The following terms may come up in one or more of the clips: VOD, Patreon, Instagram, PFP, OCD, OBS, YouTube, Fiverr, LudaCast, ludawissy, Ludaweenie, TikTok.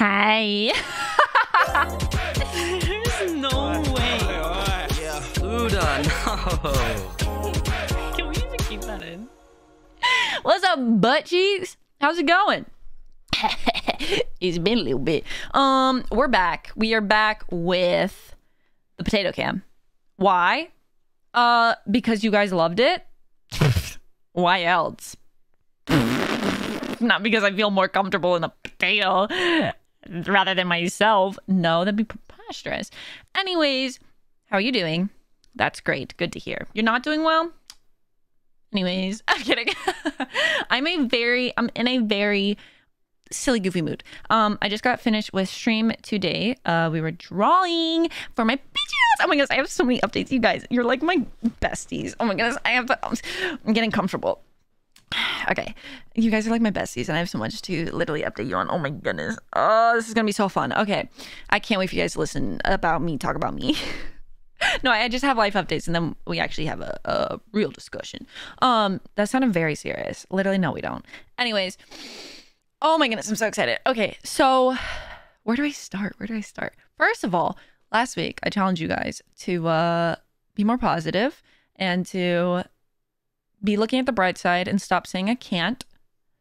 Hi. There's no way. Luda, no. Can we even keep that in? What's up, butt cheeks? How's it going? It's been a little bit. We're back. We are back with the potato cam. Why? Because you guys loved it. Why else? Not because I feel more comfortable in a potato rather than myself. No, that'd be preposterous. Anyways, how are you doing? That's great. Good to hear. You're not doing well? Anyways, I'm kidding. I'm in a very silly, goofy mood. I just got finished with stream today. We were drawing for my bitches. Oh my goodness, I have so many updates, you guys. You're like my besties. Oh my goodness, I'm getting comfortable. Okay, you guys are like my besties, and I have so much to literally update you on. Oh my goodness. Oh, this is gonna be so fun. Okay, I can't wait for you guys to listen about me talk about me. No, I just have life updates, and then we actually have a real discussion. That sounded very serious. Literally, no, we don't. Anyways, oh my goodness, I'm so excited. Okay, so where do I start? Where do I start? First of all, last week I challenged you guys to be more positive and to be looking at the bright side and stop saying I can't.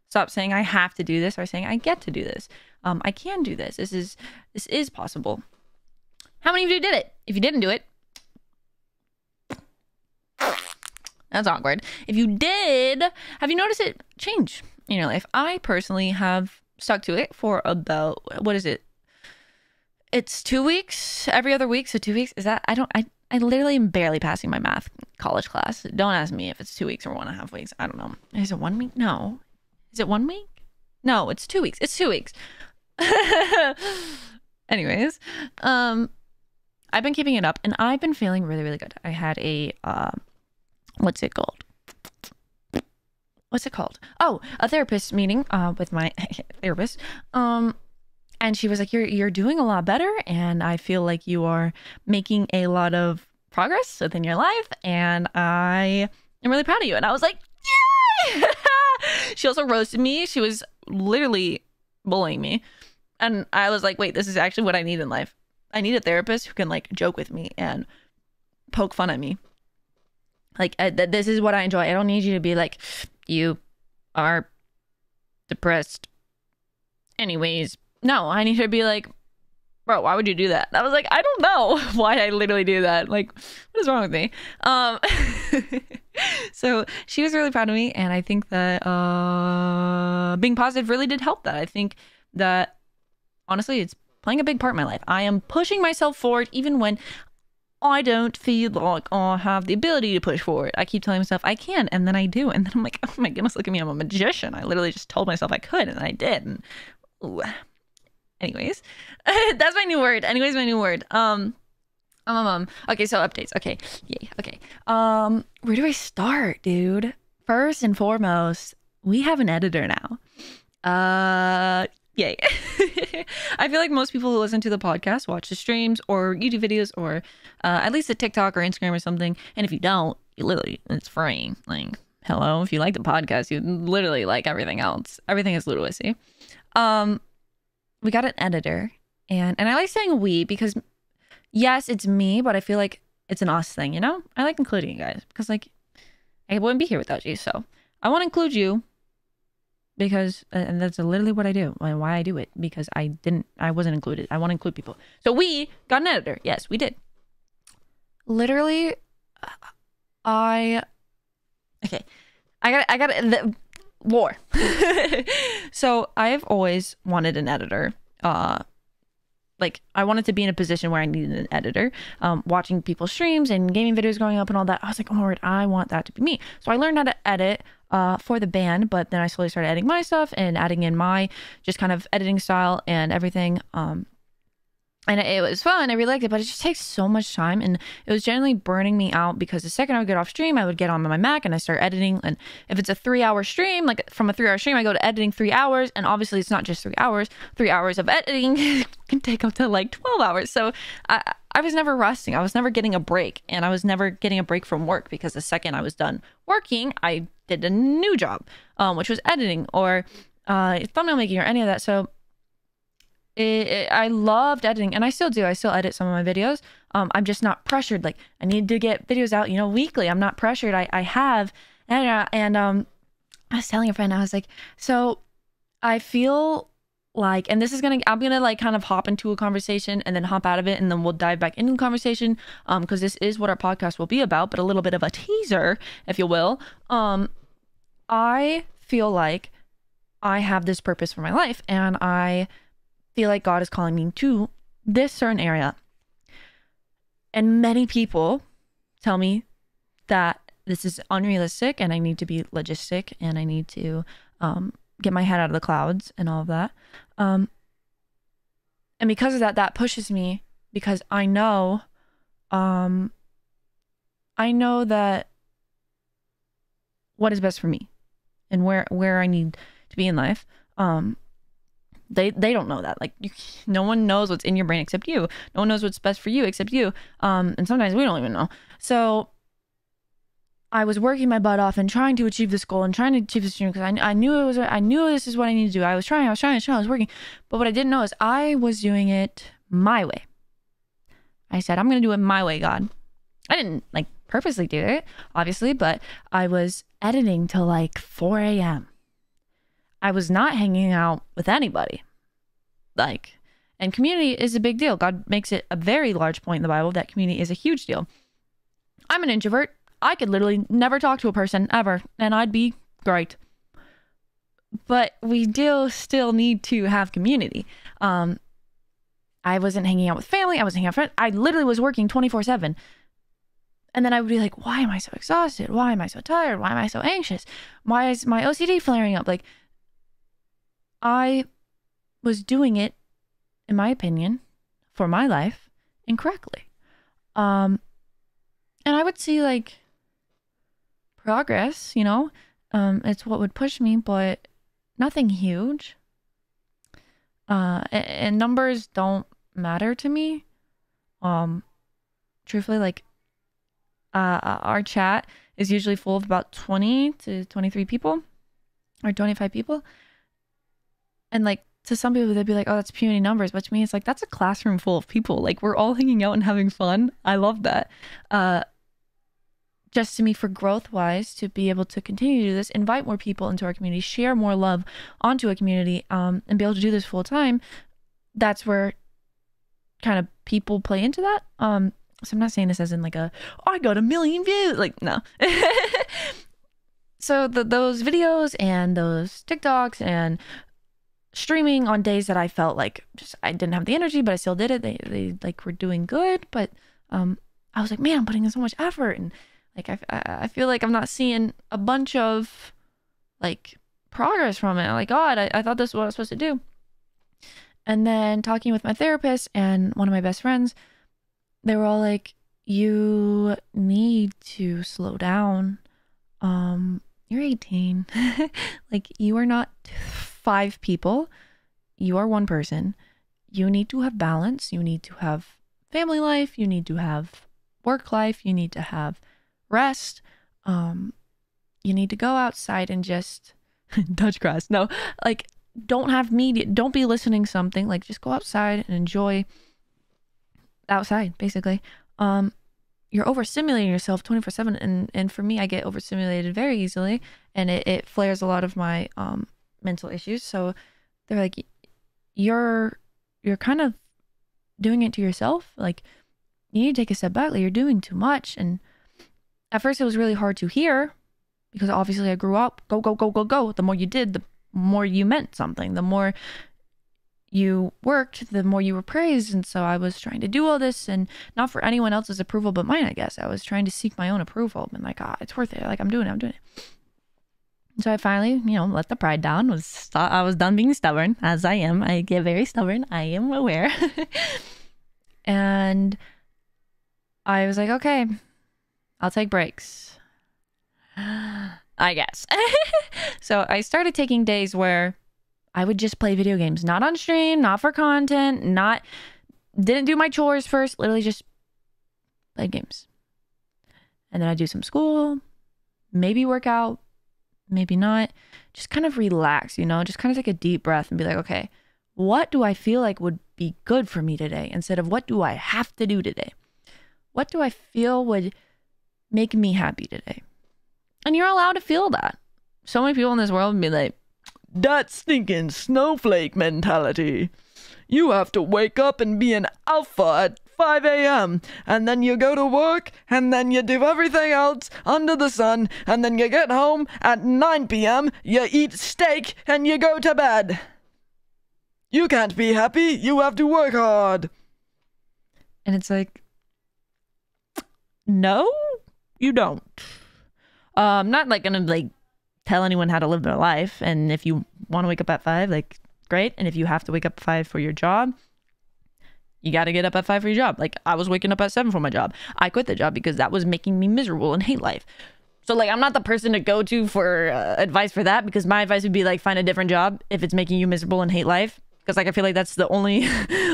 Stop saying I have to do this or saying I get to do this. I can do this. This is possible. How many of you did it? If you didn't do it, that's awkward. If you did, have you noticed it change in your life? I personally have stuck to it for about, what is it? It's 2 weeks, every other week. So 2 weeks, is that, I literally am barely passing my math college class. Don't ask me if it's 2 weeks or 1.5 weeks. I don't know. Is it 1 week? No. Is it 1 week? No, it's 2 weeks. It's 2 weeks. Anyways, I've been keeping it up and I've been feeling really, really good. I had a, what's it called? What's it called? Oh, a therapist meeting with my therapist. And she was like, you're doing a lot better. And I feel like you are making a lot of progress within your life. And I am really proud of you. And I was like, yay! She also roasted me. She was literally bullying me. And I was like, wait, this is actually what I need in life. I need a therapist who can like joke with me and poke fun at me. Like, this is what I enjoy. I don't need you to be like, you are depressed. Anyways, no, I need her to be like, bro, why would you do that? I was like, I don't know why I literally do that. Like, what is wrong with me? So she was really proud of me. And I think that being positive really did help that. I think that, honestly, it's playing a big part in my life. I am pushing myself forward even when I don't feel like I have the ability to push forward. I keep telling myself I can, and then I do. And then I'm like, oh my goodness, look at me. I'm a magician. I literally just told myself I could, and I did. And ooh. Anyways, that's my new word. Anyways, my new word. Okay, so updates. Okay. Yay. Okay. Where do I start, dude? First and foremost, we have an editor now. Yay. I feel like most people who listen to the podcast watch the streams or YouTube videos or at least the TikTok or Instagram or something. And if you don't, you literally, it's free. Like, hello, if you like the podcast, you literally like everything else. Everything is ludawissy. We got an editor. And I like saying we because, yes, it's me, but I feel like it's an us thing, you know? I like including you guys because, like, I wouldn't be here without you. So I want to include you. Because and that's literally what I do and why I do it, because I wasn't included. I want to include people. So we got an editor. Yes, we did. Literally, I got the lore. So I've always wanted an editor. Like I wanted to be in a position where I needed an editor, watching people's streams and gaming videos going up and all that. I was like, oh Lord, I want that to be me. So I learned how to edit for the band, but then I slowly started editing my stuff and adding in my just kind of editing style and everything. And it was fun. I really liked it, but it just takes so much time. And it was generally burning me out because the second I would get off stream, I would get on my Mac and I start editing. And if it's a 3 hour stream, like from a 3 hour stream, I go to editing 3 hours. And obviously it's not just 3 hours. 3 hours of editing can take up to like 12 hours. So I was never resting. I was never getting a break. And I was never getting a break from work because the second I was done working, I did a new job, which was editing or thumbnail making or any of that. So I loved editing, and I still do. I still edit some of my videos. I'm just not pressured. Like, I need to get videos out, you know, weekly. I'm not pressured. I have, and I was telling a friend, I was like, so I feel like, and this is gonna, I'm gonna like kind of hop into a conversation and then hop out of it, and then we'll dive back into the conversation, because this is what our podcast will be about, but a little bit of a teaser, if you will. I feel like I have this purpose for my life, and I feel like God is calling me to this certain area. And many people tell me that this is unrealistic, and I need to be logistic, and I need to get my head out of the clouds and all of that. And because of that, that pushes me, because I know that what is best for me and where I need to be in life. They don't know that. Like, no one knows what's in your brain except you. No one knows what's best for you except you. And sometimes we don't even know. So I was working my butt off and trying to achieve this goal and trying to achieve this dream, because I knew it was, I knew this is what I needed to do. I was trying, I was working. But what I didn't know is I was doing it my way. I said, I'm going to do it my way, God. I didn't like purposely do it, obviously, but I was editing till like 4 a.m. I was not hanging out with anybody. Like, and community is a big deal. God makes it a very large point in the Bible that community is a huge deal. I'm an introvert. I could literally never talk to a person ever, and I'd be great. But we do still need to have community. I wasn't hanging out with family. I wasn't hanging out with friends. I literally was working 24/7. And then I would be like, why am I so exhausted? Why am I so tired? Why am I so anxious? Why is my OCD flaring up? Like, I was doing it, in my opinion, for my life incorrectly. And I would see like progress, you know, it's what would push me, but nothing huge. And numbers don't matter to me. Truthfully, like, our chat is usually full of about 20 to 23 people or 25 people. And like, to some people, they'd be like, oh, that's puny numbers. But to me, it's like, that's a classroom full of people. Like, we're all hanging out and having fun. I love that. Just to me, for growth-wise, to be able to continue to do this, invite more people into our community, share more love onto a community, and be able to do this full-time, that's where kind of people play into that. So I'm not saying this as in like a, oh, I got 1 million views. Like, no. So those videos and those TikToks and streaming on days that I felt like just I didn't have the energy, but I still did it. They like were doing good, but I was like, man, I'm putting in so much effort, and like I feel like I'm not seeing a bunch of like progress from it. Like, God, I thought this is what I was supposed to do. And then talking with my therapist and one of my best friends, they were all like, you need to slow down. You're 18. Like, you are not 5 people. You are 1 person. You need to have balance. You need to have family life. You need to have work life. You need to have rest. You need to go outside and just touch grass. No, like, don't have media. Don't be listening to something. Like, just go outside and enjoy outside, basically. You're overstimulating yourself 24/7, and for me, I get overstimulated very easily, and it flares a lot of my mental issues. So they're like, you're kind of doing it to yourself. Like, you need to take a step back. Like, you're doing too much. And at first, it was really hard to hear, because obviously I grew up go. The more you did, the more you meant something. The more you worked, the more you were praised. And so I was trying to do all this, and not for anyone else's approval but mine, I guess. I was trying to seek my own approval, and like, ah, it's worth it. Like, I'm doing it. And so I finally, you know, let the pride down. I was done being stubborn, as I am. I get very stubborn. I am aware. And I was like, okay, I'll take breaks, I guess. So I started taking days where I would just play video games, not on stream, not for content, didn't do my chores first, literally just play games. And then I'd do some school, maybe work out, maybe not, just kind of relax, you know, just kind of take a deep breath and be like, okay, what do I feel like would be good for me today instead of what do I have to do today? What do I feel would make me happy today? And you're allowed to feel that. So many people in this world would be like, that stinking snowflake mentality. You have to wake up and be an alpha at 5 a.m. and then you go to work and then you do everything else under the sun and then you get home at 9 p.m. you eat steak and you go to bed. You can't be happy. You have to work hard. And it's like, no, you don't. I'm not like gonna like tell anyone how to live their life. And if you want to wake up at 5, like, great. And if you have to wake up at 5 for your job, you got to get up at 5 for your job. Like, I was waking up at 7 for my job. I quit the job because that was making me miserable and hate life. So, like, I'm not the person to go to for advice for that, because my advice would be, like, find a different job if it's making you miserable and hate life. Because, like, I feel like that's the only,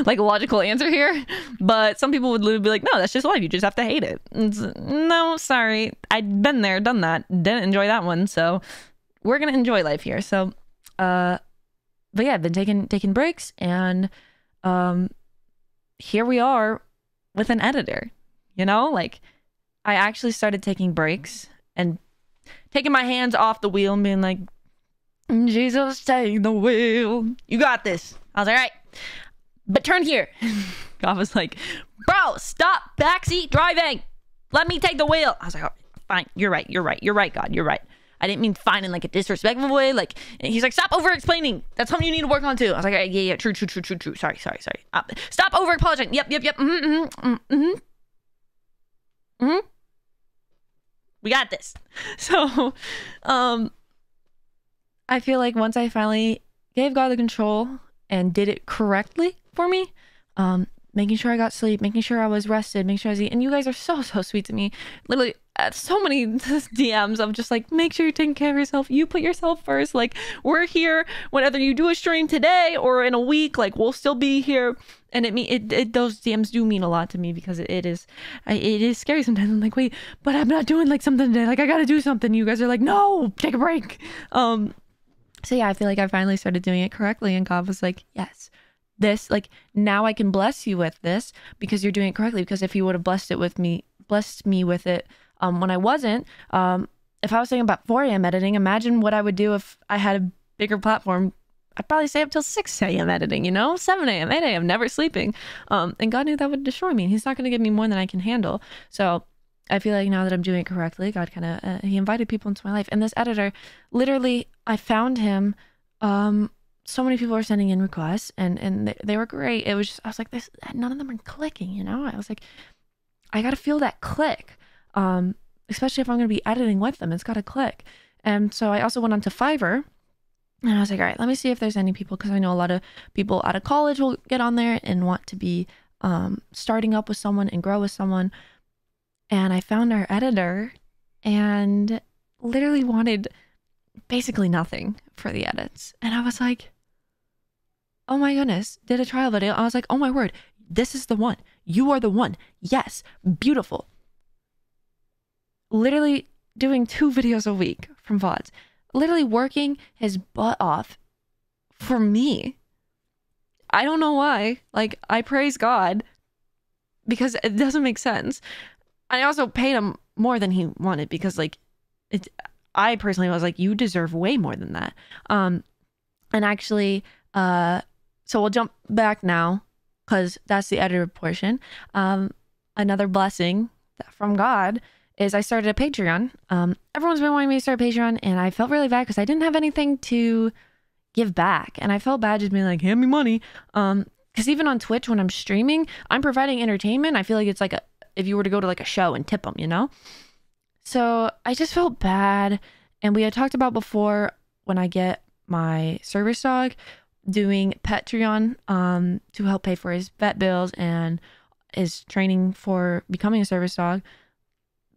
like, logical answer here. But some people would literally be like, no, that's just life. You just have to hate it. It's, no, sorry. I've been there, done that. Didn't enjoy that one. So we're going to enjoy life here. So, but yeah, I've been taking breaks, and here we are with an editor, you know? Like, I actually started taking breaks and taking my hands off the wheel and being like, Jesus, take the wheel. You got this. I was like, all right, but turn here. God was like, bro, stop backseat driving. Let me take the wheel. I was like, oh, fine. You're right. You're right. You're right, God. You're right. I didn't mean fine in like a disrespectful way. Like, and he's like, stop over explaining. That's something you need to work on too. I was like, all right, yeah, yeah, true. Sorry. Stop over apologizing. Yep. We got this. So, I feel like once I finally gave God the control and did it correctly for me, making sure I got sleep, making sure I was rested, making sure I was eating. And you guys are so sweet to me. Literally, so many DMs of just like, make sure you're taking care of yourself. You put yourself first. Like, we're here whenever you do a stream today or in a week. Like, we'll still be here. And those DMs do mean a lot to me, because it is scary sometimes. I'm like, wait, but I'm not doing like something today. Like, I got to do something. You guys are like, no, take a break. So yeah, I feel like I finally started doing it correctly, and God was like, yes, this, like, now I can bless you with this because you're doing it correctly. Because if you would have blessed me with it when I wasn't, if I was thinking about 4 a.m. editing, imagine what I would do if I had a bigger platform. I'd probably stay up till 6 a.m. editing, you know, 7 a.m., 8 a.m., never sleeping. And God knew that would destroy me. He's not going to give me more than I can handle. So I feel like now that I'm doing it correctly, God kind of, he invited people into my life. And this editor, literally, I found him. So many people were sending in requests, and they were great. It was just, I was like, this, none of them are clicking, you know? I was like, I got to feel that click, especially if I'm going to be editing with them. It's got to click. And so I also went on to Fiverr, and I was like, all right, let me see if there's any people, because I know a lot of people out of college will get on there and want to be starting up with someone and grow with someone. And I found our editor and literally wanted basically nothing for the edits. And I was like, oh my goodness, did a trial video. I was like, oh my word, this is the one. You are the one. Yes, beautiful. Literally doing 2 videos a week from VODs. Literally working his butt off for me. I don't know why. Like, I praise God, because it doesn't make sense. I also paid him more than he wanted, because like, I personally was like, you deserve way more than that. And actually, so we'll jump back now, because that's the editor portion. Another blessing from God is I started a Patreon. Everyone's been wanting me to start a Patreon, and I felt really bad because I didn't have anything to give back. And I felt bad just being like, hand me money. Because even on Twitch, when I'm streaming, I'm providing entertainment. I feel like it's like a, if you were to go to like a show and tip them, you know? So I just felt bad. And we had talked about before, when I get my service dog, doing Patreon to help pay for his vet bills and his training for becoming a service dog.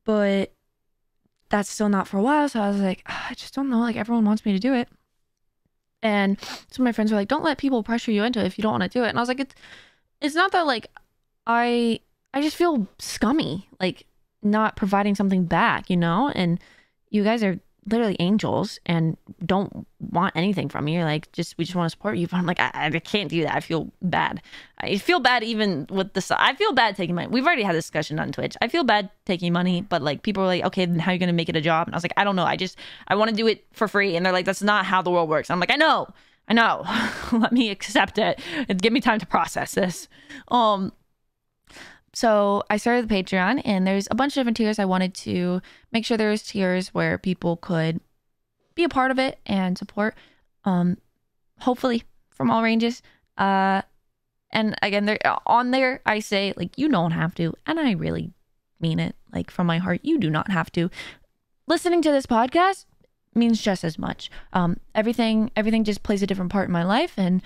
But that's still not for a while. So I was like, I just don't know. Like, everyone wants me to do it. And so my friends were like, don't let people pressure you into it if you don't want to do it. And I was like, it's not that like I just feel scummy, like, not providing something back, you know? And you guys are literally angels and don't want anything from you. You're like, we just want to support you. But I'm like, I can't do that. I feel bad. I feel bad even with this. I feel bad taking money. We've already had this discussion on Twitch. I feel bad taking money, but like people were like, okay, then how are you going to make it a job? And I was like, I don't know. I want to do it for free. And they're like, that's not how the world works. I'm like, I know. Let me accept it and give me time to process this. So I started the Patreon, and there's a bunch of different tiers. I wanted to make sure there was tiers where people could be a part of it and support, hopefully from all ranges. And again, on there, I say, like, you don't have to. And I really mean it, like, from my heart, you do not have to. Listening to this podcast means just as much. Everything just plays a different part in my life. And,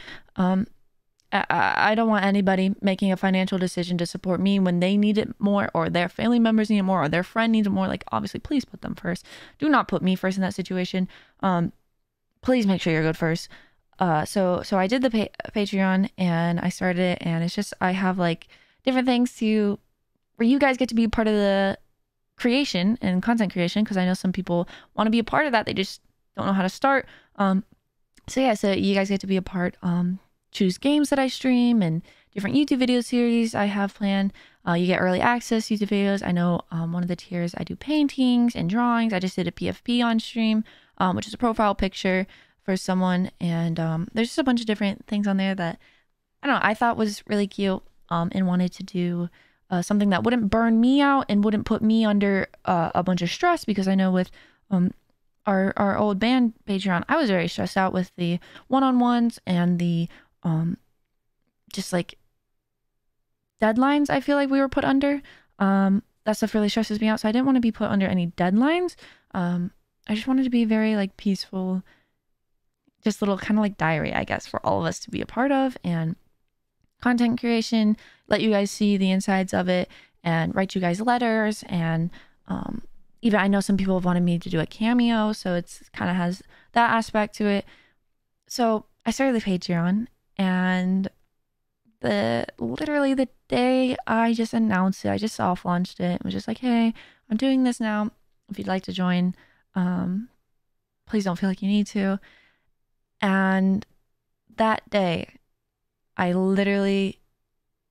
I don't want anybody making a financial decision to support me when they need it more, or their family members need it more, or their friend needs it more. Like, obviously, please put them first. Do not put me first in that situation. Please make sure you're good first. So I did the Patreon, and I started it, and it's just, I have like different things to where you guys get to be part of the creation and content creation, because I know some people want to be a part of that. They just don't know how to start. So yeah, so you guys get to be a part. Choose games that I stream and different YouTube video series I have planned. You get early access YouTube videos. I know one of the tiers I do paintings and drawings. I just did a PFP on stream, which is a profile picture for someone. And there's just a bunch of different things on there that I don't know, I thought was really cute, and wanted to do something that wouldn't burn me out and wouldn't put me under a bunch of stress, because I know with our old band Patreon, I was very stressed out with the one-on-ones and the just like deadlines I feel like we were put under. That stuff really stresses me out, so I didn't want to be put under any deadlines. I just wanted to be very like peaceful, just little kind of like diary, I guess, for all of us to be a part of, and content creation, let you guys see the insides of it and write you guys letters. And even I know some people have wanted me to do a cameo, so it's kind of has that aspect to it. So I started the Patreon, and literally the day I just announced it, I just soft launched it and was just like, hey, I'm doing this now. If you'd like to join, please don't feel like you need to. And that day, I literally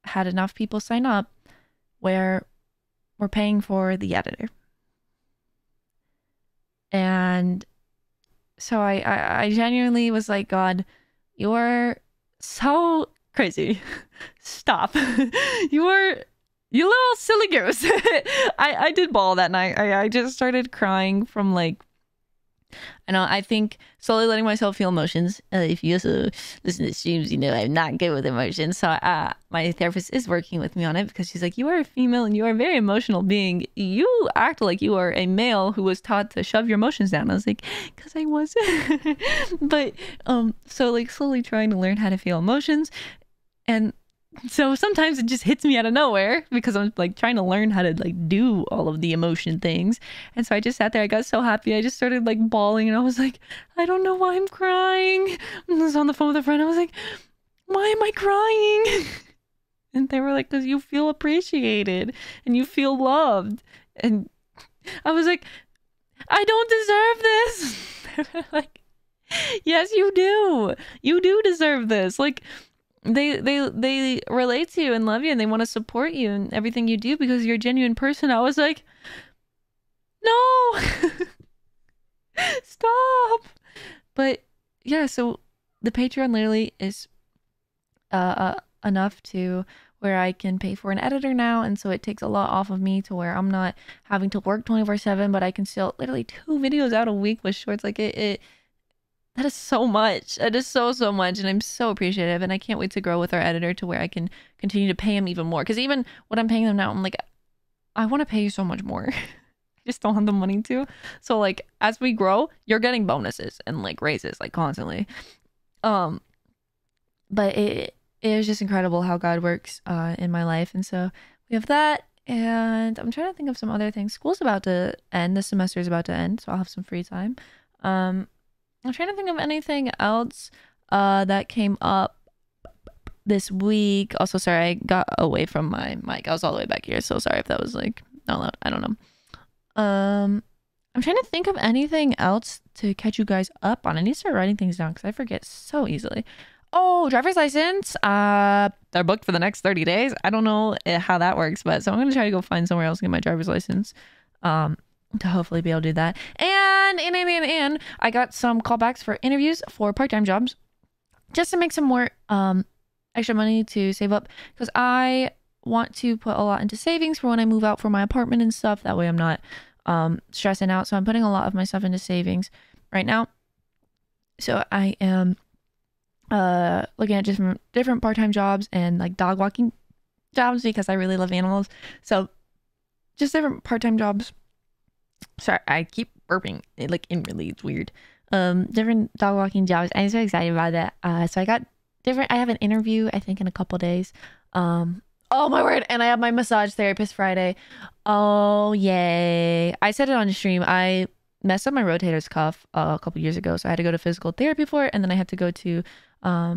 had enough people sign up where we're paying for the editor. And so I genuinely was like, God, you're so crazy. Stop. You little silly goose. I did bawl that night. I just started crying from like, I know, I think slowly letting myself feel emotions. If you also listen to streams, you know I'm not good with emotions. So my therapist is working with me on it, because she's like, you are a female and you are a very emotional being. You act like you are a male who was taught to shove your emotions down. I was like, because I wasn't. But so like slowly trying to learn how to feel emotions. And so sometimes it just hits me out of nowhere, because I'm like trying to learn how to like do all of the emotion things. And so I just sat there. I got so happy. I just started like bawling, and I was like, I don't know why I'm crying. I was on the phone with a friend. I was like, why am I crying? And they were like, because you feel appreciated and you feel loved. And I was like, I don't deserve this. Like, yes, you do. You do deserve this. Like, they relate to you and love you, and they want to support you and everything you do, because you're a genuine person. I was like, no. Stop. But yeah, so the Patreon literally is enough to where I can pay for an editor now, and so it takes a lot off of me to where I'm not having to work 24/7, but I can still literally 2 videos out a week with shorts. Like that is so much. It is so much. And I'm so appreciative. And I can't wait to grow with our editor to where I can continue to pay him even more. Because even what I'm paying them now, I'm like, I want to pay you so much more. I just don't have the money to. So like, as we grow, you're getting bonuses and like raises like constantly. But it is just incredible how God works in my life. And so we have that. And I'm trying to think of some other things. School's about to end. The semester is about to end. So I'll have some free time. I'm trying to think of anything else that came up this week. Also, sorry, I got away from my mic. I was all the way back here, so sorry if that was like not loud. I don't know. I'm trying to think of anything else to catch you guys up on. I need to start writing things down because I forget so easily. Oh, driver's license. They're booked for the next 30 days. I don't know how that works, but so I'm going to try to go find somewhere else to get my driver's license to hopefully be able to do that. And I got some callbacks for interviews for part-time jobs just to make some more extra money to save up, because I want to put a lot into savings for when I move out for my apartment and stuff. That way I'm not stressing out. So I'm putting a lot of my stuff into savings right now. So I am looking at different part-time jobs and like dog walking jobs because I really love animals. So just different part-time jobs. Sorry, I keep burping. It like inwardly, it's weird. Different dog walking jobs. I'm so excited about that. So I got different. I have an interview I think in a couple days. Oh my word! And I have my massage therapist Friday. Oh yay! I said it on stream. I messed up my rotator's cuff a couple years ago, so I had to go to physical therapy for it, and then I had to go to what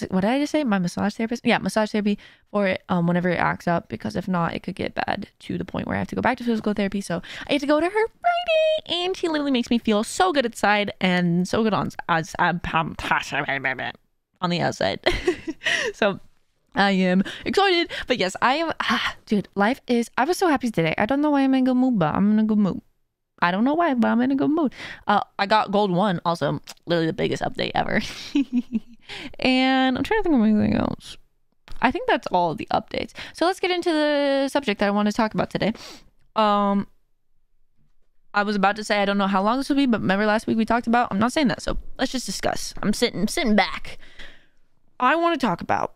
did I just say? My massage therapist? Yeah, massage therapy for it. Whenever it acts up, because if not, it could get bad to the point where I have to go back to physical therapy. So I had to go to her Friday, and she literally makes me feel so good inside and so good on the outside. So I am excited, but yes, I am. Dude, life is. I was so happy today. I don't know why I'm in a good mood, but I'm in a good mood. I don't know why, but I'm in a good mood. I got gold 1, also literally the biggest update ever. And I'm trying to think of anything else. I think that's all of the updates. So let's get into the subject that I want to talk about today. I was about to say I don't know how long this will be, but remember last week we talked about. I'm not saying that, so let's just discuss. I'm sitting back. I want to talk about.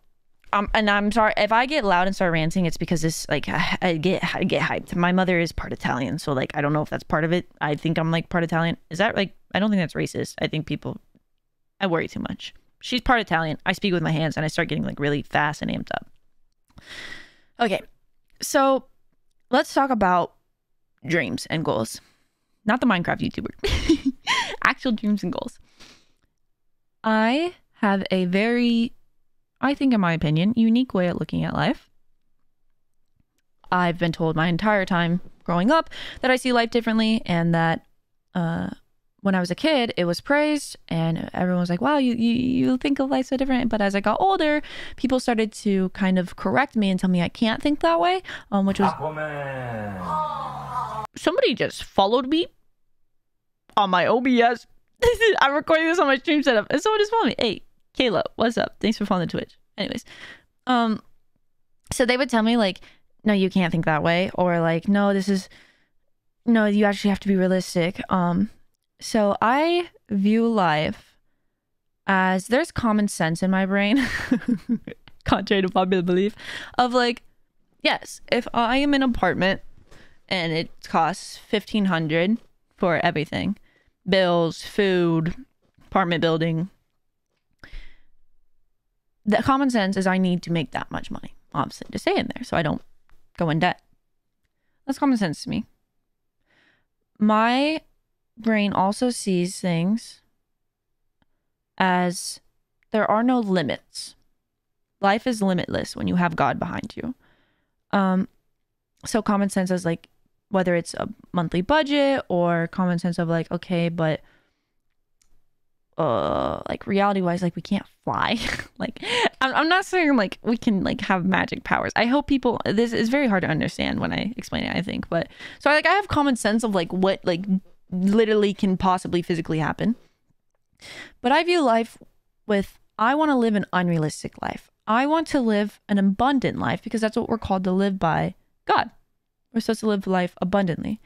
And I'm sorry if I get loud and start ranting. It's because this, like, I get hyped. My mother is part Italian, so like I don't know if that's part of it. I think I'm like part Italian. Is that like? I don't think that's racist. I think people, I worry too much. She's part Italian. I speak with my hands, and I start getting like really fast and amped up. Okay, so let's talk about dreams and goals. Not the Minecraft YouTuber. Actual dreams and goals. I have a very, I think in my opinion, unique way at looking at life. I've been told my entire time growing up that I see life differently, and that when I was a kid, it was praised and everyone was like, wow, you think of life so different. But as I got older, people started to kind of correct me and tell me I can't think that way, which was... Aquaman. Somebody just followed me on my OBS. I'm recording this on my stream setup and someone just followed me. Hey. Kayla, what's up? Thanks for following the Twitch. Anyways, so they would tell me like, no, you can't think that way, or like, no, this is, no, you actually have to be realistic. So I view life as, there's common sense in my brain, contrary to popular belief, of like, yes, if I am in an apartment and it costs $1,500 for everything, bills, food, apartment building. The common sense is I need to make that much money, obviously, to stay in there so I don't go in debt. That's common sense to me. My brain also sees things as there are no limits. Life is limitless when you have God behind you. So common sense is like, whether it's a monthly budget or common sense of like, okay, but... like reality wise, like we can't fly. Like I'm not saying like we can like have magic powers. I hope people, this is very hard to understand when I explain it, I think, but so I have common sense of like what like literally can possibly physically happen. But I view life with, I want to live an unrealistic life. I want to live an abundant life because that's what we're called to live by God. We're supposed to live life abundantly.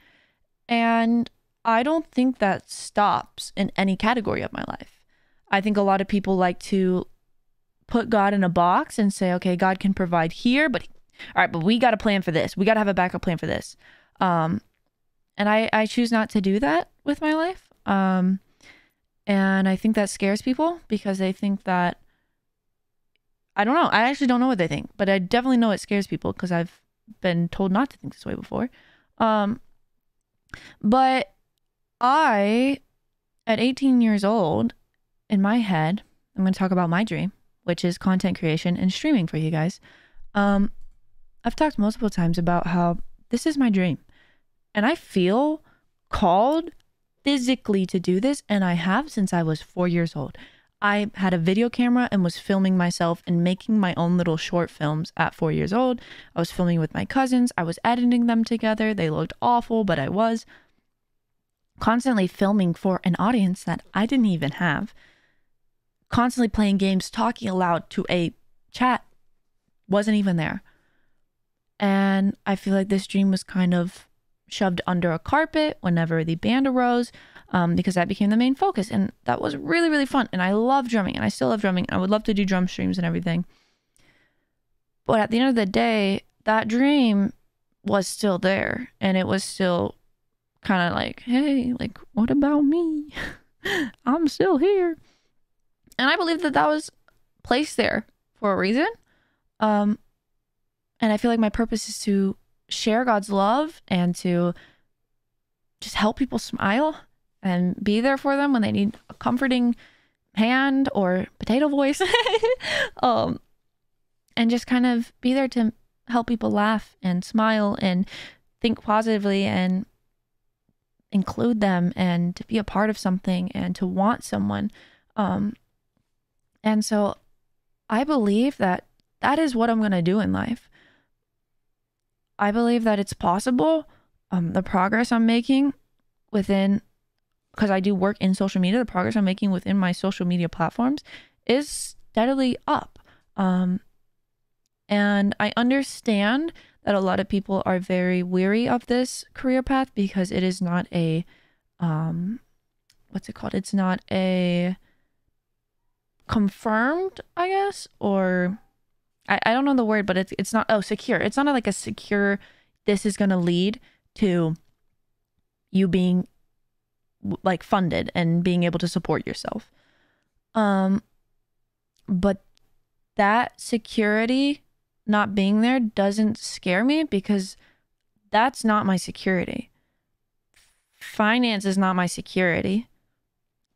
And I don't think that stops in any category of my life. I think a lot of people like to put God in a box and say, okay, God can provide here, but all right, but we got to plan for this. We got to have a backup plan for this. And I choose not to do that with my life. And I think that scares people because they think that, I don't know. I actually don't know what they think, but I definitely know it scares people because I've been told not to think this way before. But I, at 18 years old, in my head, I'm going to talk about my dream, which is content creation and streaming for you guys. I've talked multiple times about how this is my dream. And I feel called physically to do this, and I have since I was 4 years old. I had a video camera and was filming myself and making my own little short films at 4 years old. I was filming with my cousins. I was editing them together. They looked awful, but I was constantly filming for an audience that I didn't even have. Constantly playing games, talking aloud to a chat, wasn't even there. And I feel like this dream was kind of shoved under a carpet whenever the band arose, because that became the main focus. And that was really, really fun. And I love drumming, and I still love drumming. I would love to do drum streams and everything. But at the end of the day, that dream was still there. And it was still kind of like, hey, like, what about me? I'm still here. And I believe that that was placed there for a reason. And I feel like my purpose is to share God's love and to just help people smile and be there for them when they need a comforting hand or potato voice. And just kind of be there to help people laugh and smile and think positively and include them and to be a part of something and to want someone. And so I believe that that is what I'm going to do in life. I believe that it's possible. The progress I'm making within, because I do work in social media, the progress I'm making within my social media platforms is steadily up. And I understand that a lot of people are very weary of this career path because it is not a, what's it called? It's not a confirmed, I guess, or... I don't know the word, but it's not, oh, secure. It's not like a secure, this is going to lead to you being like funded and being able to support yourself. But that security not being there doesn't scare me because that's not my security. Finance is not my security.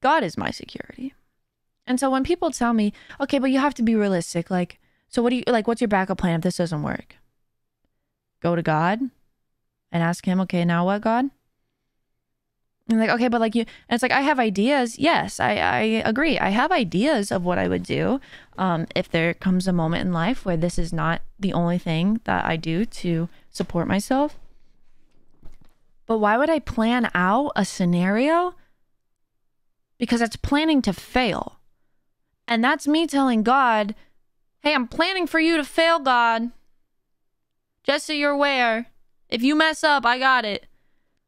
God is my security. And so when people tell me, okay, but you have to be realistic, like, so what do you, like, what's your backup plan if this doesn't work? Go to God and ask him, okay, now what, God? And like, okay, but like you, and it's like, I have ideas. Yes, I agree. I have ideas of what I would do if there comes a moment in life where this is not the only thing that I do to support myself. But why would I plan out a scenario? Because that's planning to fail. And that's me telling God, hey, I'm planning for you to fail, God. Just so you're aware. If you mess up, I got it.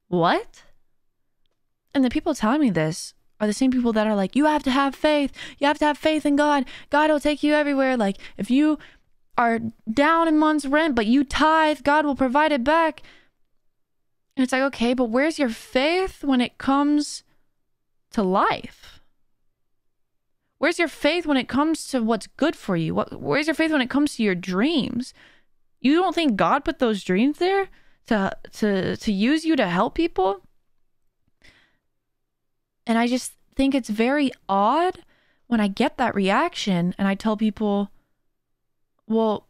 What? And the people telling me this are the same people that are like, you have to have faith. You have to have faith in God. God will take you everywhere. Like, if you are down in month's rent, but you tithe, God will provide it back. And it's like, okay, but where's your faith when it comes to life? Where's your faith when it comes to what's good for you? Where's your faith when it comes to your dreams? You don't think God put those dreams there to use you to help people? And I just think it's very odd when I get that reaction and I tell people, well,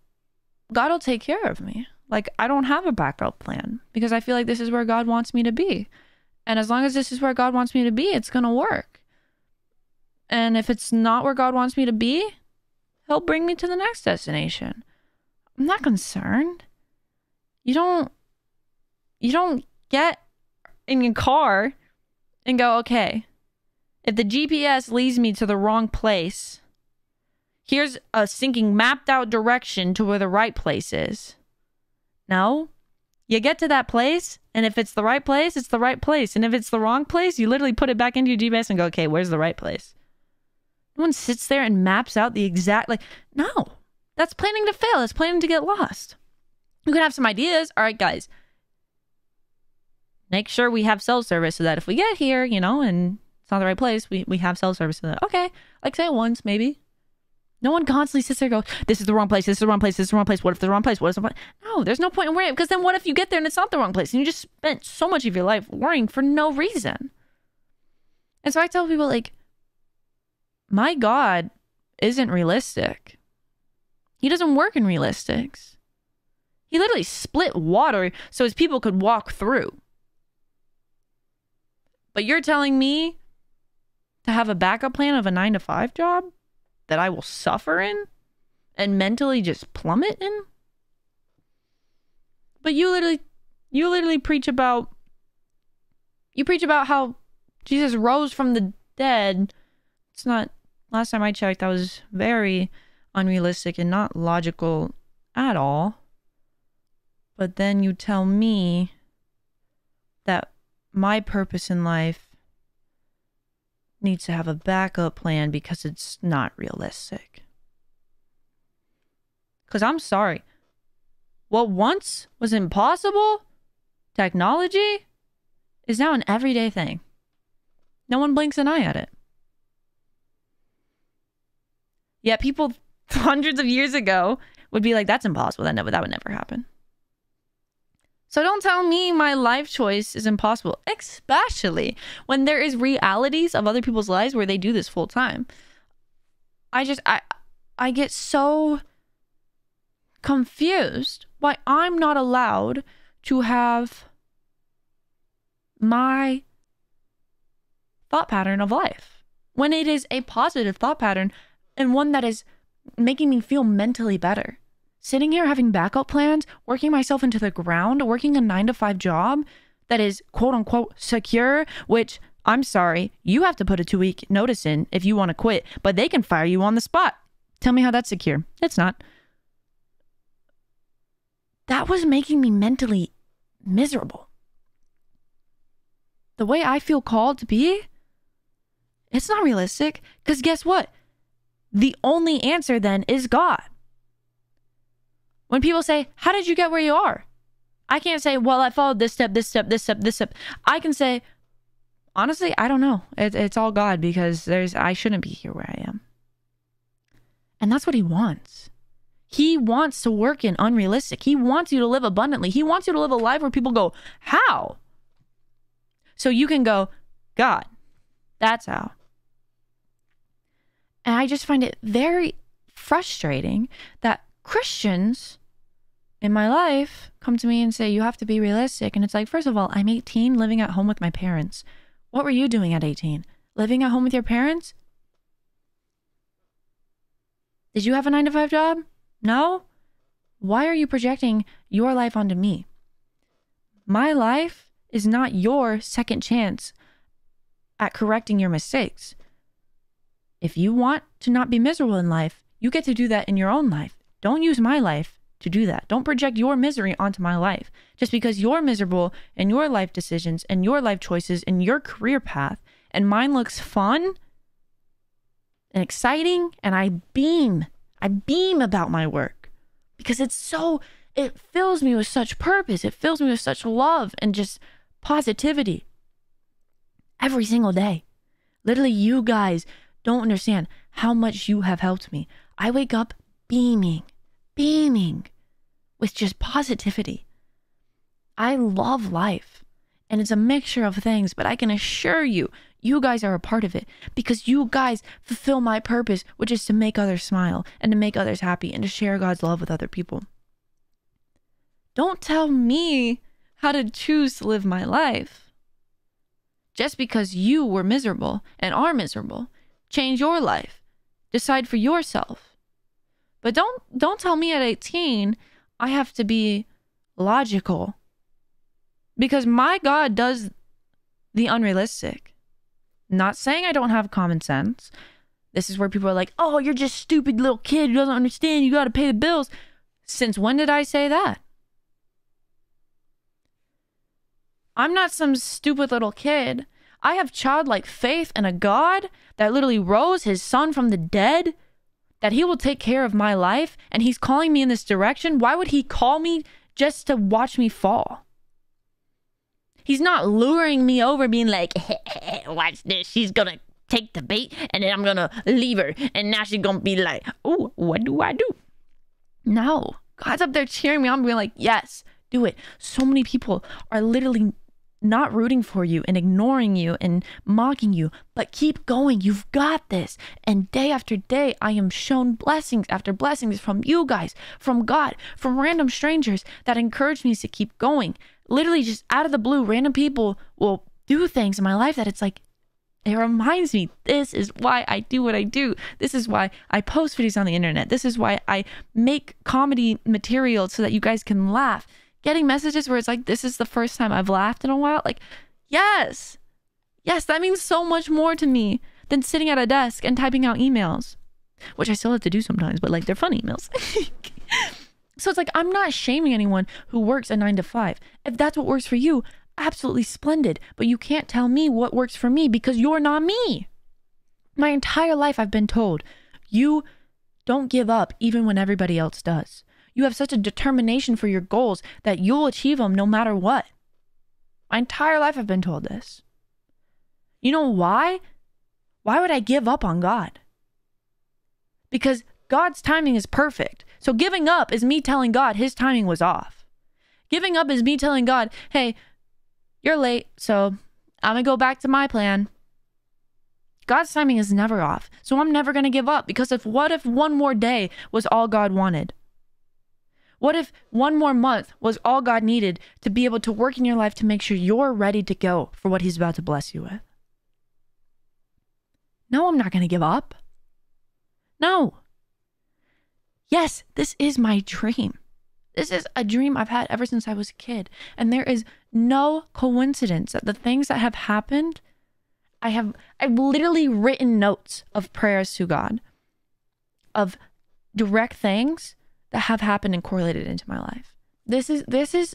God will take care of me. Like, I don't have a backup plan because I feel like this is where God wants me to be. And as long as this is where God wants me to be, it's going to work. And if it's not where God wants me to be, he'll bring me to the next destination. I'm not concerned. You don't get in your car and go, okay, if the GPS leads me to the wrong place, here's a sinking mapped out direction to where the right place is. No, you get to that place. And if it's the right place, it's the right place. And if it's the wrong place, you literally put it back into your GPS and go, okay, where's the right place? No one sits there and maps out the exact, like, no, that's planning to fail. That's planning to get lost. You can have some ideas. All right, guys, make sure we have cell service so that if we get here, you know, and it's not the right place, we have cell service so that, okay, like say it once, maybe. No one constantly sits there and goes, this is the wrong place. This is the wrong place. This is the wrong place. What if the wrong place? What if the wrong place? No, there's no point in worrying because then what if you get there and it's not the wrong place and you just spent so much of your life worrying for no reason. And so I tell people, like, my God isn't realistic. He doesn't work in realistics. He literally split water so his people could walk through. But you're telling me to have a backup plan of a 9-to-5 job that I will suffer in and mentally just plummet in? But you literally preach about how Jesus rose from the dead. It's not, last time I checked, that was very unrealistic and not logical at all. But then you tell me that my purpose in life needs to have a backup plan because it's not realistic. Because I'm sorry, what once was impossible, technology, is now an everyday thing. No one blinks an eye at it. Yet people hundreds of years ago would be like, that's impossible. That would never happen. So don't tell me my life choice is impossible, especially when there is realities of other people's lives where they do this full time. I get so confused why I'm not allowed to have my thought pattern of life when it is a positive thought pattern and one that is making me feel mentally better. Sitting here having backup plans, working myself into the ground, working a 9-to-5 job that is quote unquote secure, which I'm sorry, you have to put a 2-week notice in if you want to quit, but they can fire you on the spot. Tell me how that's secure. It's not. That was making me mentally miserable. The way I feel called to be, it's not realistic. Because guess what? The only answer then is God. When people say, how did you get where you are? I can't say, well, I followed this step, this step, this step, this step. I can say, honestly, I don't know. It's all God, because I shouldn't be here where I am. And that's what he wants. He wants to work in unrealistic. He wants you to live abundantly. He wants you to live a life where people go, how? So you can go, God, that's how. And I just find it very frustrating that Christians in my life come to me and say, you have to be realistic. And it's like, first of all, I'm 18 living at home with my parents. What were you doing at 18? Living at home with your parents? Did you have a 9-to-5 job? No? Why are you projecting your life onto me? My life is not your second chance at correcting your mistakes. If you want to not be miserable in life, you get to do that in your own life. Don't use my life to do that. Don't project your misery onto my life. Just because you're miserable in your life decisions and your life choices and your career path, and mine looks fun and exciting, and I beam about my work because it fills me with such purpose. It fills me with such love and just positivity every single day. Literally, you guys don't understand how much you have helped me. I wake up beaming with just positivity. I love life, and it's a mixture of things, but I can assure you, you guys are a part of it because you guys fulfill my purpose, which is to make others smile and to make others happy and to share God's love with other people. Don't tell me how to choose to live my life. Just because you were miserable and are miserable, change your life. Decide for yourself. But don't tell me at 18 I have to be logical, because my God does the unrealistic. Not saying I don't have common sense. This is where people are like, oh, you're just stupid little kid who doesn't understand. You got to pay the bills. Since when did I say that? I'm not some stupid little kid. I have childlike faith in a God that literally rose his son from the dead, that he will take care of my life, and he's calling me in this direction. Why would he call me just to watch me fall? He's not luring me over being like, hey, hey, watch this. She's going to take the bait, and then I'm going to leave her, and now she's going to be like, oh, what do I do? No. God's up there cheering me on, being like, yes, do it. So many people are literally not rooting for you and ignoring you and mocking you, but keep going. You've got this. And day after day, I am shown blessings after blessings from you guys, from God, from random strangers that encourage me to keep going. Literally just out of the blue, random people will do things in my life that it's like, it reminds me, this is why I do what I do. This is why I post videos on the internet. This is why I make comedy material so that you guys can laugh. Getting messages where it's like, this is the first time I've laughed in a while. Like, yes. Yes, that means so much more to me than sitting at a desk and typing out emails, which I still have to do sometimes, but like they're fun emails. So it's like, I'm not shaming anyone who works a 9 to 5. If that's what works for you, absolutely splendid. But you can't tell me what works for me because you're not me. My entire life I've been told, you don't give up even when everybody else does. You have such a determination for your goals that you'll achieve them no matter what. My entire life I've been told this. You know why? Why would I give up on God? Because God's timing is perfect. So giving up is me telling God his timing was off. Giving up is me telling God, hey, you're late, so I'm gonna go back to my plan. God's timing is never off. So I'm never gonna give up, because if what if one more day was all God wanted? What if one more month was all God needed to be able to work in your life to make sure you're ready to go for what he's about to bless you with? No, I'm not gonna give up. No. Yes, this is my dream. This is a dream I've had ever since I was a kid. And there is no coincidence that the things that have happened, I've literally written notes of prayers to God, of direct things that have happened and correlated into my life. There's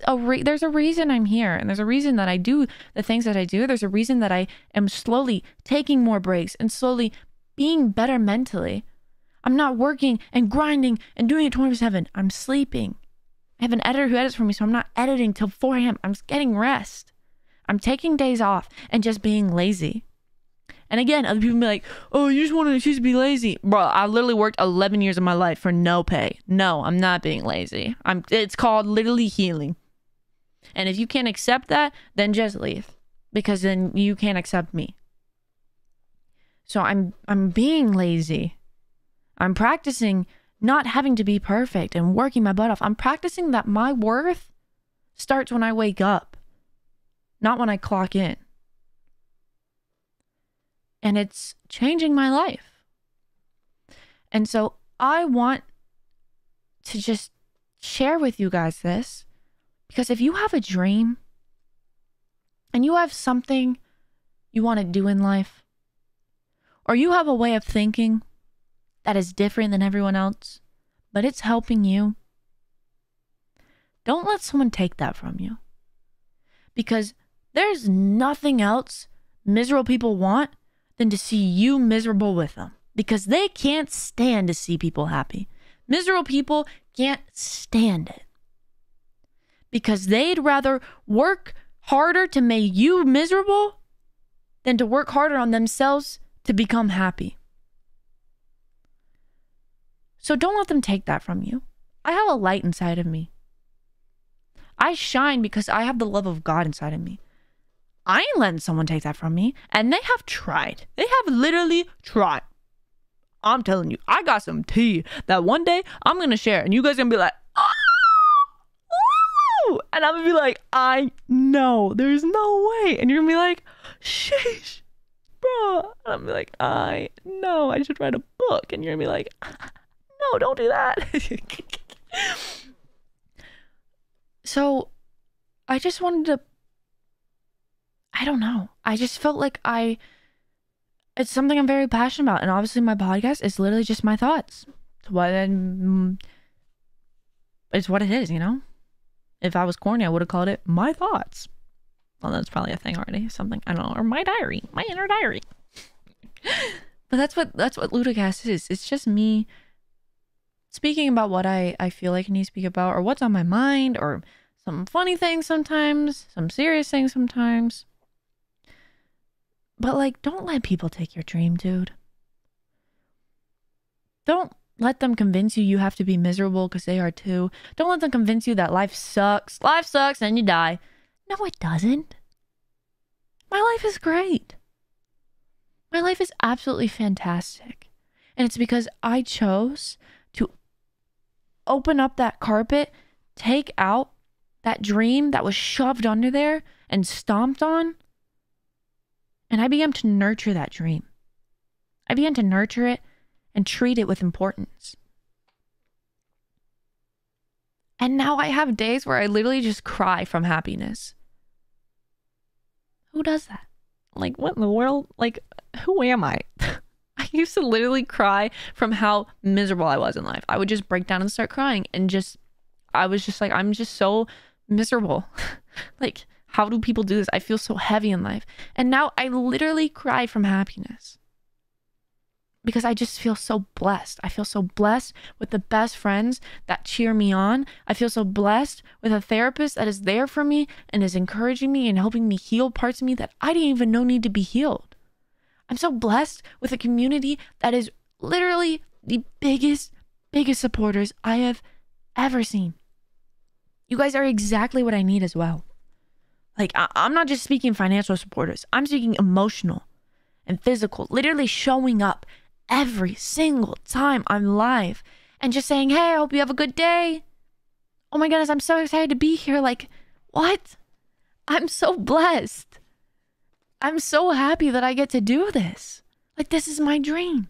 a reason I'm here, and there's a reason that I do the things that I do. There's a reason that I am slowly taking more breaks and slowly being better mentally. I'm not working and grinding and doing it 24/7. I'm sleeping. I have an editor who edits for me, so I'm not editing till 4 a.m. I'm getting rest. I'm taking days off and just being lazy. And again, other people be like, oh, you just want to choose to be lazy. Bro, I literally worked 11 years of my life for no pay. No, I'm not being lazy. It's called literally healing. And if you can't accept that, then just leave, because then you can't accept me. So I'm being lazy. I'm practicing not having to be perfect and working my butt off. I'm practicing that my worth starts when I wake up, not when I clock in. And it's changing my life. And so I want to just share with you guys this, because if you have a dream and you have something you want to do in life, or you have a way of thinking that is different than everyone else, but it's helping you, don't let someone take that from you, because there's nothing else miserable people want than to see you miserable with them, because they can't stand to see people happy. Miserable people can't stand it, because they'd rather work harder to make you miserable than to work harder on themselves to become happy. So don't let them take that from you. I have a light inside of me. I shine because I have the love of God inside of me. I ain't letting someone take that from me. And they have tried. They have literally tried. I'm telling you, I got some tea that one day I'm going to share, and you guys are going to be like, oh! And I'm going to be like, I know, there's no way. And you're going to be like, sheesh, bro. And I'm going to be like, I know, I should write a book. And you're going to be like, no, don't do that. So I just wanted to, I don't know. I just felt like it's something I'm very passionate about. And obviously my podcast is literally just my thoughts. It's what it is, you know? If I was corny, I would have called it My Thoughts. Well, that's probably a thing already. Something, I don't know. Or My Diary. My Inner Diary. But that's what LudaCast is. It's just me speaking about what I feel like I need to speak about, or what's on my mind, or some funny things sometimes, some serious things sometimes. But like, don't let people take your dream, dude. Don't let them convince you have to be miserable, because they are too. Don't let them convince you that life sucks. Life sucks and you die. No, it doesn't. My life is great. My life is absolutely fantastic. And it's because I chose to open up that carpet, take out that dream that was shoved under there and stomped on, And I began to nurture that dream. I began to nurture it and treat it with importance. And now I have days where I literally just cry from happiness. Who does that? Like, what in the world? Like, who am I? I used to literally cry from how miserable I was in life. I would just break down and start crying and just, I was just like, I'm just so miserable. Like, how do people do this? I feel so heavy in life. And now I literally cry from happiness because I just feel so blessed. I feel so blessed with the best friends that cheer me on. I feel so blessed with a therapist that is there for me and is encouraging me and helping me heal parts of me that I didn't even know need to be healed. I'm so blessed with a community that is literally the biggest supporters I have ever seen. You guys are exactly what I need as well. Like, I'm not just speaking financial supporters. I'm speaking emotional and physical, literally showing up every single time I'm live and just saying, hey, I hope you have a good day. Oh my goodness, I'm so excited to be here. Like, what? I'm so blessed. I'm so happy that I get to do this. Like, this is my dream.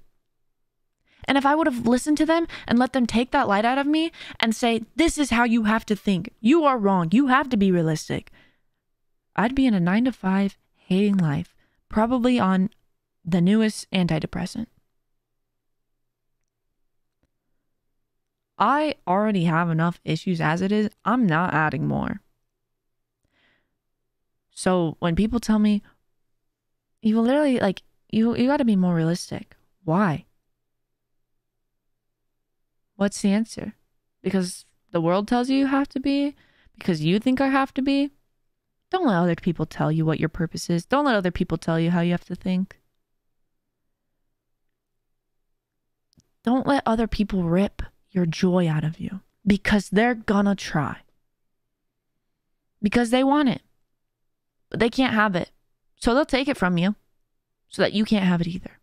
And if I would have listened to them and let them take that light out of me and say, this is how you have to think. You are wrong. You have to be realistic. I'd be in a 9-to-5 hating life, probably on the newest antidepressant. I already have enough issues as it is. I'm not adding more. So when people tell me, you literally, like, you got to be more realistic. Why? What's the answer? Because the world tells you have to be? Because you think I have to be? Don't let other people tell you what your purpose is. Don't let other people tell you how you have to think. Don't let other people rip your joy out of you, because they're gonna try. Because they want it, but they can't have it. So they'll take it from you so that you can't have it either.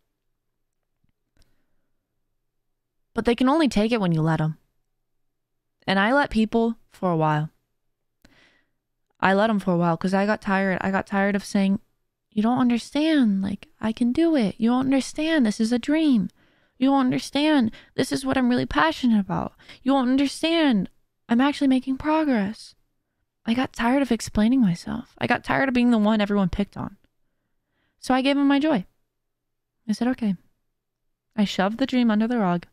But they can only take it when you let them. And I let people for a while. I let them for a while because I got tired. I got tired of saying, you don't understand. Like, I can do it. You don't understand. This is a dream. You don't understand. This is what I'm really passionate about. You don't understand. I'm actually making progress. I got tired of explaining myself. I got tired of being the one everyone picked on. So I gave them my joy. I said, okay. I shoved the dream under the rug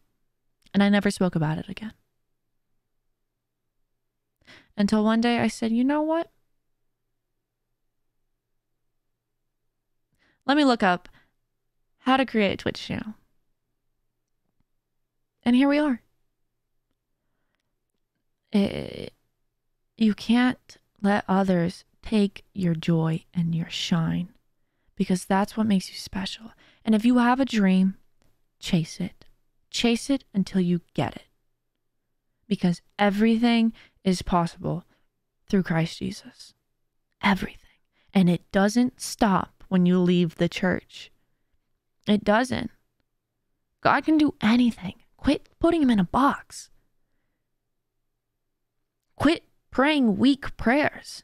and I never spoke about it again. Until one day I said, you know what? Let me look up how to create a Twitch channel. And here we are. You can't let others take your joy and your shine, because that's what makes you special. And if you have a dream, chase it. Chase it until you get it. Because everything is possible through Christ Jesus. Everything. And it doesn't stop when you leave the church. It doesn't. God can do anything. Quit putting him in a box. Quit praying weak prayers.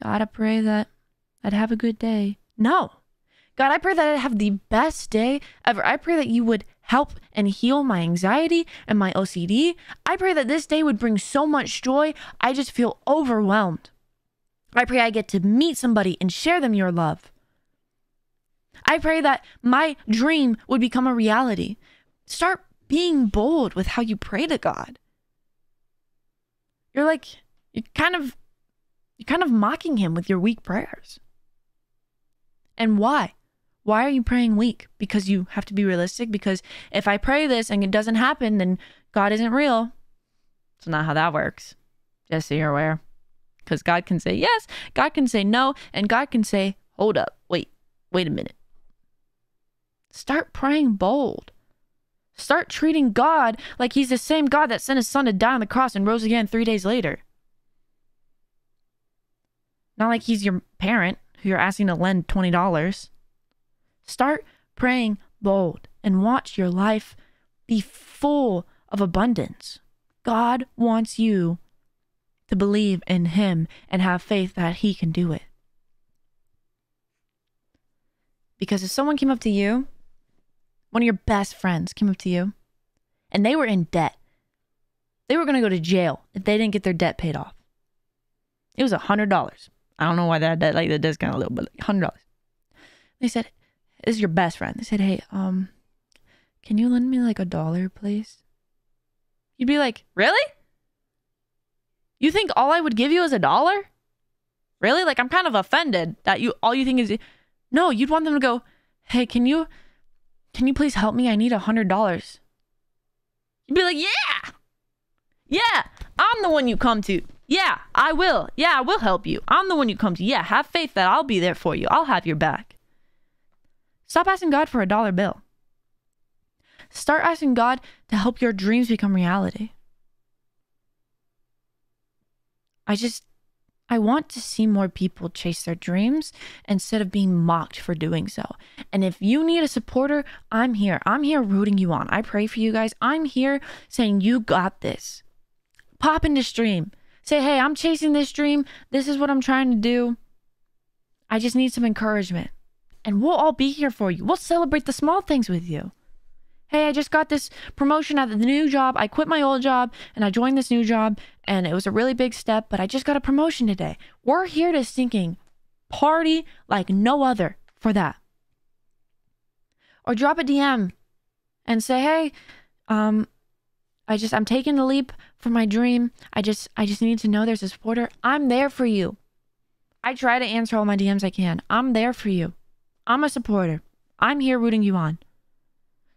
God, I pray that I'd have a good day. No. God, I pray that I'd have the best day ever. I pray that you would help and heal my anxiety and my OCD. I pray that this day would bring so much joy. I just feel overwhelmed. I pray I get to meet somebody and share them your love. I pray that my dream would become a reality. Start being bold with how you pray to God. You're like, you're kind of mocking him with your weak prayers. And why? Why are you praying weak? Because you have to be realistic. Because if I pray this and it doesn't happen, then God isn't real. It's not how that works. Just so you're aware. Because God can say yes, God can say no, and God can say, hold up, wait a minute. Start praying bold. Start treating God like he's the same God that sent his son to die on the cross and rose again 3 days later. Not like he's your parent who you're asking to lend $20. Start praying bold and watch your life be full of abundance. God wants you to believe in him and have faith that he can do it. Because if someone came up to you, one of your best friends came up to you, and they were in debt, they were going to go to jail if they didn't get their debt paid off. It was $100. I don't know why that like that discount a little, but like $100. They said, "This is your best friend." They said, "Hey, can you lend me like $1, please?" You'd be like, "Really? You think all I would give you is $1? Really? Like, I'm kind of offended that all you think is..." No, you'd want them to go, "Hey, can you please help me? I need $100. You'd be like, "Yeah! Yeah, I'm the one you come to. Yeah, I will. Yeah, I will help you. I'm the one you come to. Yeah, have faith that I'll be there for you. I'll have your back." Stop asking God for $1 bill. Start asking God to help your dreams become reality. I want to see more people chase their dreams instead of being mocked for doing so. And if you need a supporter, I'm here. I'm here rooting you on. I pray for you guys. I'm here saying you got this. Pop into stream. Say, "Hey, I'm chasing this dream. This is what I'm trying to do. I just need some encouragement." And we'll all be here for you. We'll celebrate the small things with you. "Hey, I just got this promotion at the new job. I quit my old job and I joined this new job and it was a really big step, but I just got a promotion today." We're here to stinking party like no other for that. Or drop a DM and say, "Hey, I'm taking the leap for my dream. I just need to know there's a supporter." I'm there for you. I try to answer all my DMs I can. I'm there for you. I'm a supporter. I'm here rooting you on.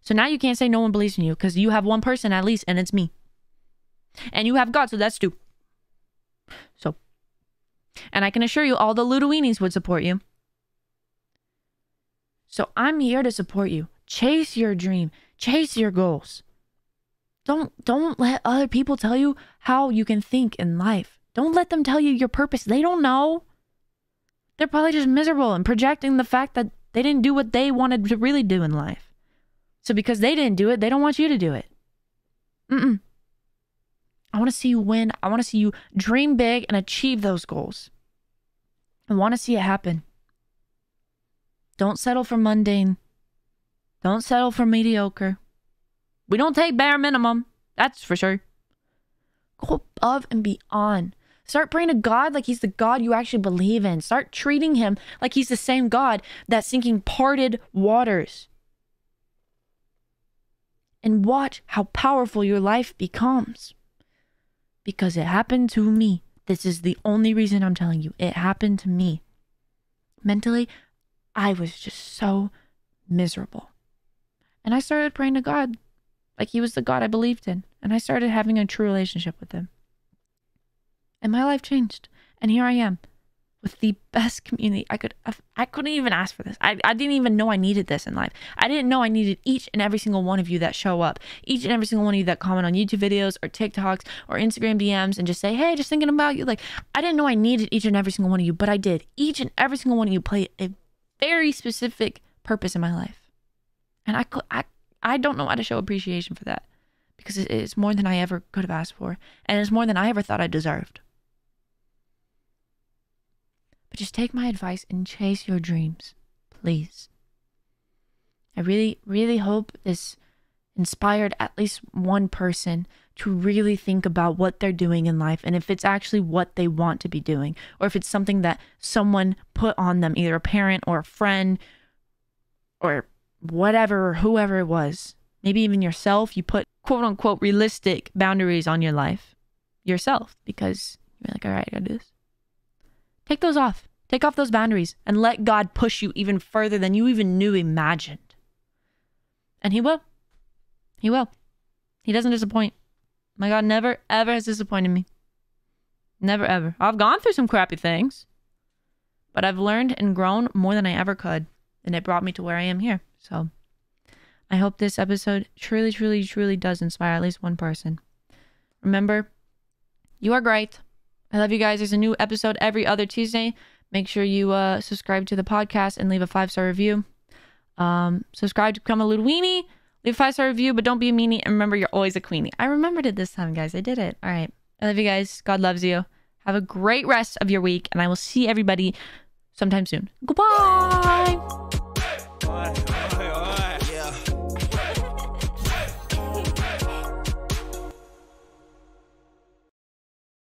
So now you can't say no one believes in you because you have one person at least, and it's me. And you have God, so that's two. So, and I can assure you all the Ludaweenies would support you. So I'm here to support you. Chase your dream. Chase your goals. Don't let other people tell you how you can think in life. Don't let them tell you your purpose. They don't know. They're probably just miserable and projecting the fact that they didn't do what they wanted to really do in life. So because they didn't do it, they don't want you to do it. Mm-mm. I want to see you win. I want to see you dream big and achieve those goals. I want to see it happen. Don't settle for mundane. Don't settle for mediocre. We don't take bare minimum. That's for sure. Go above and beyond. Start praying to God like he's the God you actually believe in. Start treating him like he's the same God that's sinking parted waters. And watch how powerful your life becomes. Because it happened to me. This is the only reason I'm telling you. It happened to me. Mentally, I was just so miserable. And I started praying to God. Like he was the God I believed in. And I started having a true relationship with him. And my life changed. And here I am. With the best community I couldn't even ask for this. I didn't even know I needed this in life. I didn't know I needed each and every single one of you that show up. Each and every single one of you that comment on YouTube videos or TikToks or Instagram DMs and just say, "Hey, just thinking about you." Like, I didn't know I needed each and every single one of you, but I did. Each and every single one of you played a very specific purpose in my life. And I don't know how to show appreciation for that, because it's more than I ever could have asked for. And it's more than I ever thought I deserved. But just take my advice and chase your dreams, please. I really, really hope this inspired at least one person to really think about what they're doing in life and if it's actually what they want to be doing, or if it's something that someone put on them, either a parent or a friend or whatever, or whoever it was. Maybe even yourself, you put quote unquote realistic boundaries on your life yourself because you're like, "All right, I gotta do this." Take those off. Take off those boundaries and let God push you even further than you even knew imagined. And he will. He will. He doesn't disappoint. My God never, ever has disappointed me. Never, ever. I've gone through some crappy things, but I've learned and grown more than I ever could. And it brought me to where I am here. So I hope this episode truly, truly, truly does inspire at least one person. Remember, you are great. I love you guys. There's a new episode every other Tuesday. Make sure you subscribe to the podcast and leave a 5-star review. Subscribe to become a Ludaweenie. Leave a 5-star review, but don't be a meanie. And remember, you're always a queenie. I remembered it this time, guys. I did it. All right. I love you guys. God loves you. Have a great rest of your week. And I will see everybody sometime soon. Goodbye. Oi, oi, oi.